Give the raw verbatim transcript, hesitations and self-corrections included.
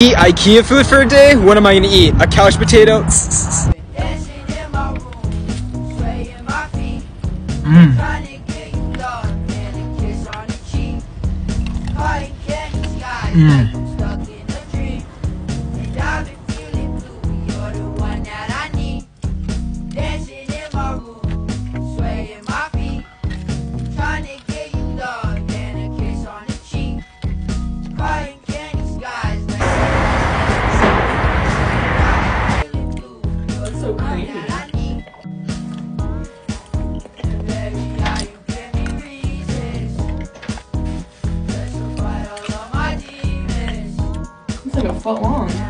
Eat IKEA food for a day? What am I gonna eat? A couch potato? It's like a foot long.